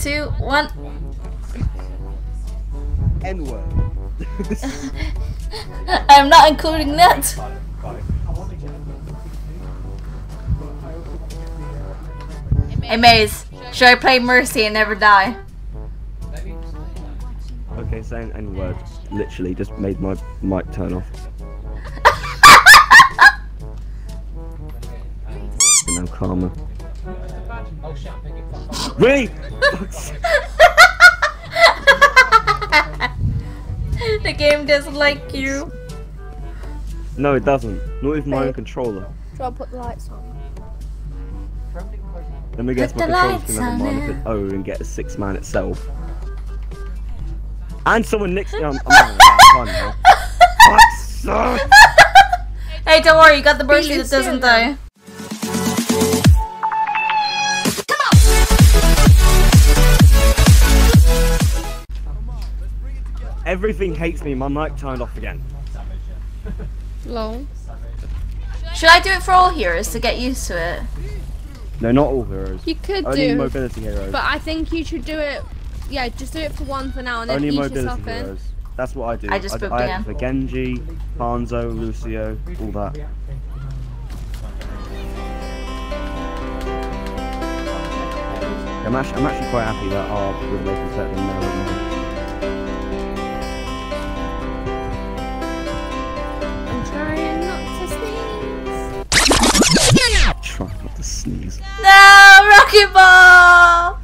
3, 2, 1. N-word. I'm not including that. Hey Maze, should I play Mercy and never die? Okay, saying N-word literally just made my mic turn off. No karma. Really? The game doesn't like you. No, it doesn't. Not even my own controller. Should I put the lights on? Let me guess, my controller's gonna have a mind if it's over and get a 6-man itself. And someone nicks me. I'm Fuck, hey, don't worry, you got the Mercy that doesn't die. Everything hates me, my mic turned off again. Lol. Should I do it for all heroes to get used to it? No, not all heroes. You could only mobility heroes. But I think you should do it, yeah, just do it for one for now and then only ease yourself in. That's what I do. I just booked again. For Genji, Panzo, Lucio, all that. I'm actually quite happy that our relationship set them now. Sneeze. No, Wrecking Ball!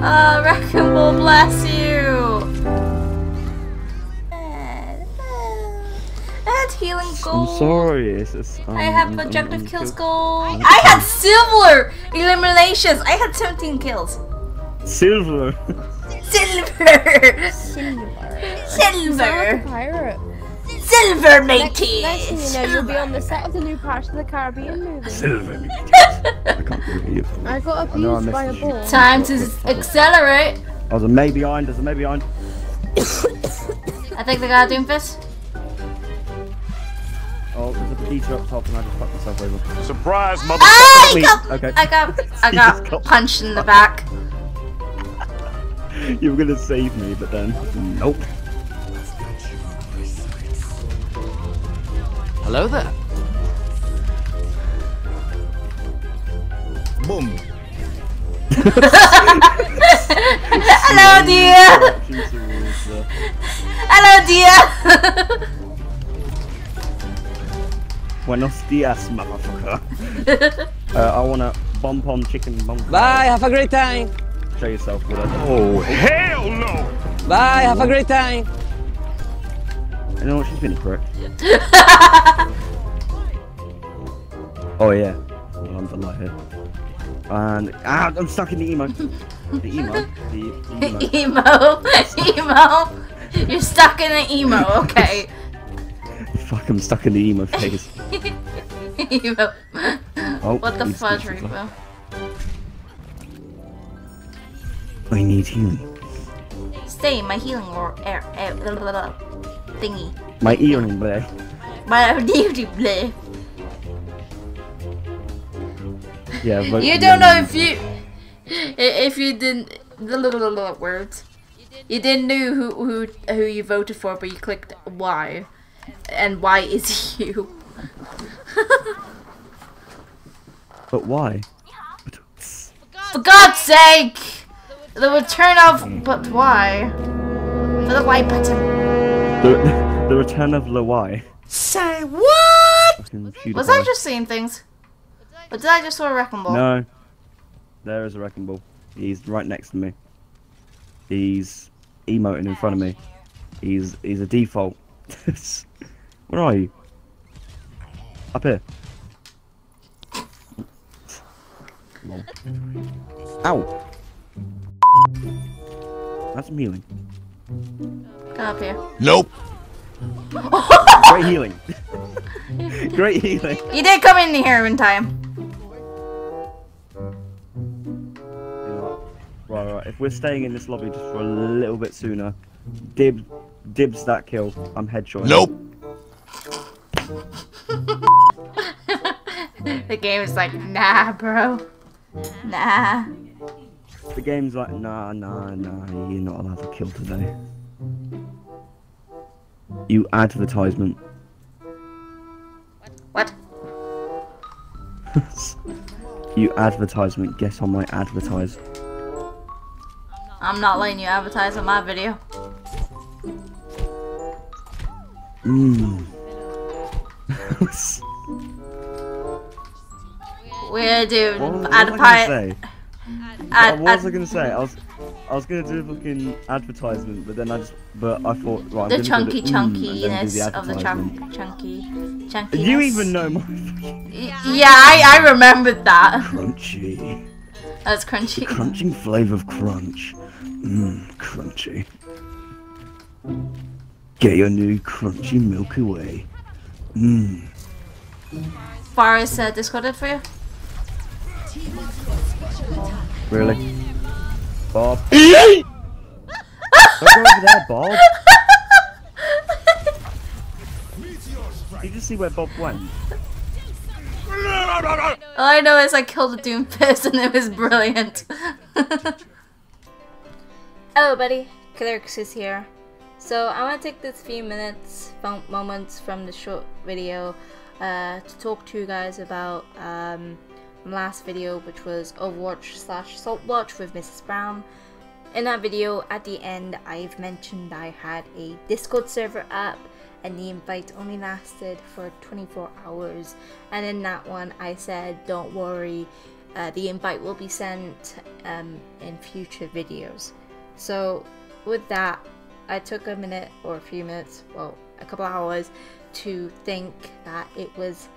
Ah, Wrecking Ball, bless you! Healing gold. I'm sorry, it's just, I have objective kills gold. I had silver eliminations. I had 17 kills. Silver. Silver. Silver. Silver. Silver, matey. Next thing you know, you'll be on the set of the new Pirates of the Caribbean movie. Silver, matey. I can't believe it. I got abused by a ball. Time to accelerate. Oh, there's a maybe behind. There's a maybe behind. I think they got a Doomfist. Oh, there's a teacher up top and I just fucked myself over. Surprise, motherfucker! I got punched in the back. You were gonna save me, but then nope. Hello there. Boom. Hello, dear. Hello, dear. Buenos dias, motherfucker. I wanna bump on chicken bump. Bye, have a great time. Show yourself with us. Oh, hell no! Bye, have a great time. You know what? She's been a prick. Oh, yeah. Well, I'm the light here. And. Ah, I'm stuck in the emo. The emo. The emo. Emo. You're stuck in the emo, okay. Fuck, I'm stuck in the emo phase. Emo. Oh, what the fudge, Reaper? I need healing. Stay in my healing or air thingy. My earring bleh. My earring bleh. Yeah, but you don't know if you didn't the little words. You didn't know who you voted for, but you clicked Y. And why is you? But why? For God's sake! The return of... But why? For the Y button. The return of the Y. Say what? Was I just seeing things? Or did I just saw a Wrecking Ball? No. There is a Wrecking Ball. He's right next to me. He's emoting in front of me. He's a default. Where are you? Up here. Ow! That's some healing. Come up here. Nope! Great healing. Great healing. You did come in here in time. right? If we're staying in this lobby just for a little bit sooner, dibs that kill. I'm headshot. Nope. The game is like, nah, bro. Nah. The game's like, nah, you're not allowed to kill today. You advertisement. What? You advertisement, guess I might advertise. I'm not letting you advertise on my video. Mmm. Weird dude. What was I gonna say? I was gonna do a fucking advertisement, but then I thought, right, the chunkiness of the chunky. You even know my. Yeah, I remembered that. Crunchy. That's crunchy. The crunching flavour of crunch. Mmm, crunchy. Get your new crunchy Milky Way. Mmm. Far is Discorded for you? Really? Bob. Don't go over there, Bob. Did you see where Bob went? All I know is I killed a Doomfist and it was brilliant. Hello, buddy. Killer_XLucy is here. So I want to take this few moments from the short video to talk to you guys about last video, which was Overwatch/Saltwatch with Mrs. Brown. In that video, at the end, I've mentioned I had a Discord server up and the invite only lasted for 24 hours. And in that one, I said, don't worry, the invite will be sent in future videos. So with that, I took a minute or a few minutes, well, a couple hours to think that it was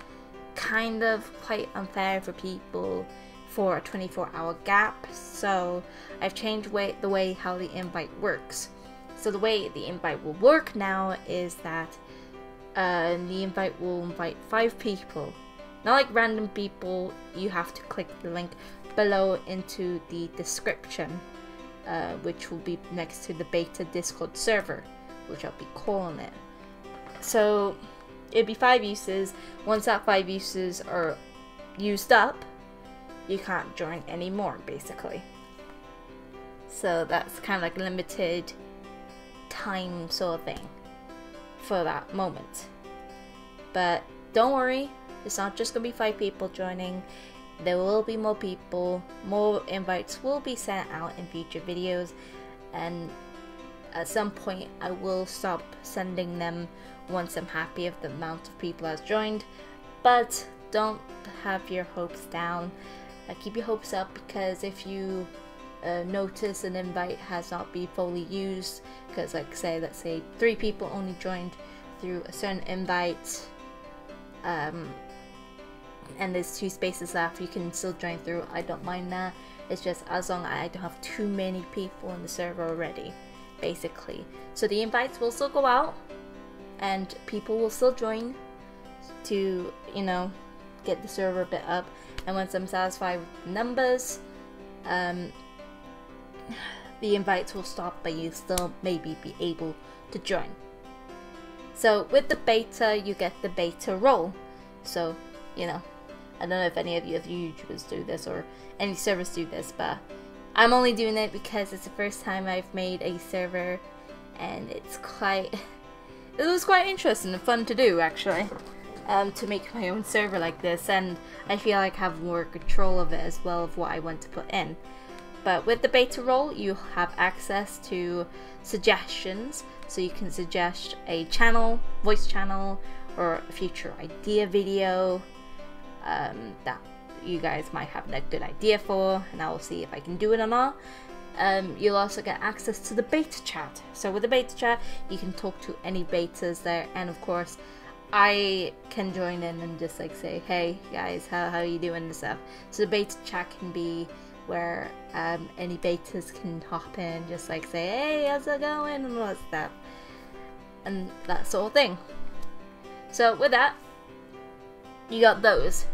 kind of quite unfair for people for a 24-hour gap, so I've changed the way how the invite works. So the way the invite will work now is that the invite will invite 5 people, not like random people. You have to click the link below into the description, which will be next to the beta Discord server, which I'll be calling it. So it'd be 5 uses. Once that 5 uses are used up, you can't join anymore, basically. So that's kind of like limited time sort of thing for that moment. But don't worry, it's not just gonna be 5 people joining. There will be more people. More invites will be sent out in future videos, and at some point I will stop sending them once I'm happy of the amount of people that's joined. But don't have your hopes down. Keep your hopes up, because if you notice an invite has not been fully used, because like say, let's say 3 people only joined through a certain invite, and there's 2 spaces left, you can still join through. I don't mind that. It's just as long as I don't have too many people in the server already, basically. So the invites will still go out and people will still join to, you know, get the server a bit up. And once I'm satisfied with the numbers, the invites will stop, but you still maybe be able to join. So with the beta, you get the beta role. So, you know, I don't know if any of you YouTubers do this or any servers do this, but I'm only doing it because it's the first time I've made a server, and it's quite... It was quite interesting and fun to do, actually, to make my own server like this, and I feel like I have more control of it as well, of what I want to put in. But with the beta role, you have access to suggestions, so you can suggest a channel, voice channel, or a future idea video that you guys might have a good idea for, and I will see if I can do it or not. You'll also get access to the beta chat. So with the beta chat, you can talk to any betas there, and of course I can join in and just like say, hey guys, how are you doing and stuff. So the beta chat can be where any betas can hop in, just like say, hey, how's it going and all that stuff and that sort of thing. So with that, you got those.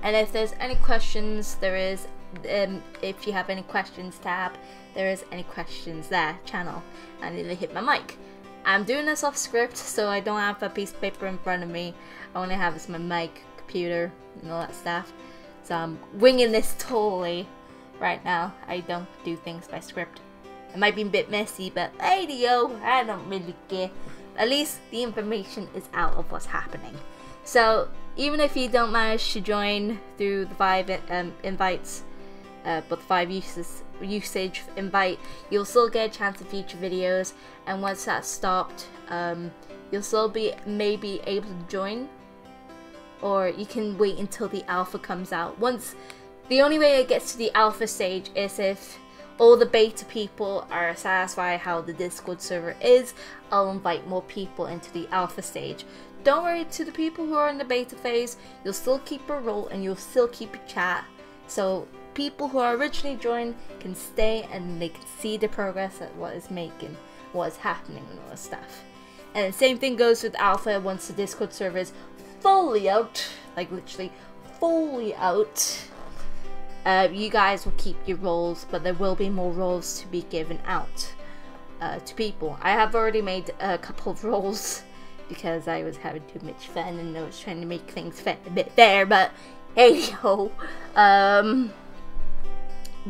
And if there's any questions, there is if you have any questions tab, there is any questions there channel. I nearly hit my mic. I'm doing this off script, so I don't have a piece of paper in front of me. I only have is my mic, computer, and all that stuff. So I'm winging this totally right now. I don't do things by script. It might be a bit messy, but hey, yo, I don't really care. At least the information is out of what's happening. So even if you don't manage to join through the 5 invites, but the 5 usage invite, you'll still get a chance of future videos, and once that's stopped, you'll still be maybe able to join, or you can wait until the alpha comes out. Once the only way it gets to the alpha stage is if all the beta people are satisfied how the Discord server is. I'll invite more people into the alpha stage. Don't worry to the people who are in the beta phase, you'll still keep a role and you'll still keep a chat. So people who are originally joined can stay and they can see the progress that what is making, what is happening and all that stuff. And the same thing goes with alpha once the Discord server is fully out, like literally fully out. You guys will keep your roles, but there will be more roles to be given out to people. I have already made a couple of roles because I was having too much fun and I was trying to make things a bit fair, but hey ho. But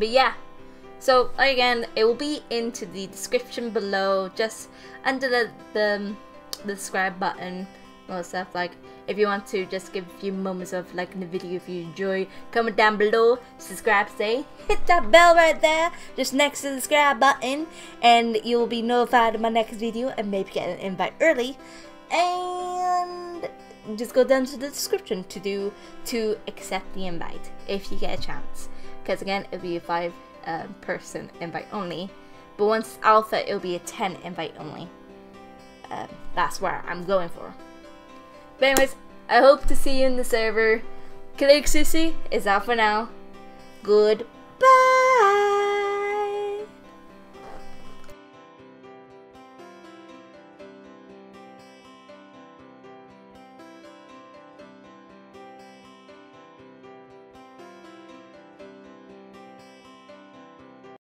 yeah, so again, it will be into the description below, just under the subscribe button. Or stuff like, if you want to just give a few moments of liking the video if you enjoy, comment down below, subscribe today, hit that bell right there, just next to the subscribe button, and you'll be notified of my next video and maybe get an invite early. And just go down to the description to accept the invite if you get a chance, because again it'll be a 5 person invite only, but once alpha it'll be a 10 invite only. That's where I'm going for. But anyways, I hope to see you in the server. Killer_XLucy is out for now. Goodbye.